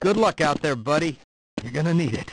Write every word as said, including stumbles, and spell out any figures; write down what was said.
Good luck out there, buddy. You're gonna need it.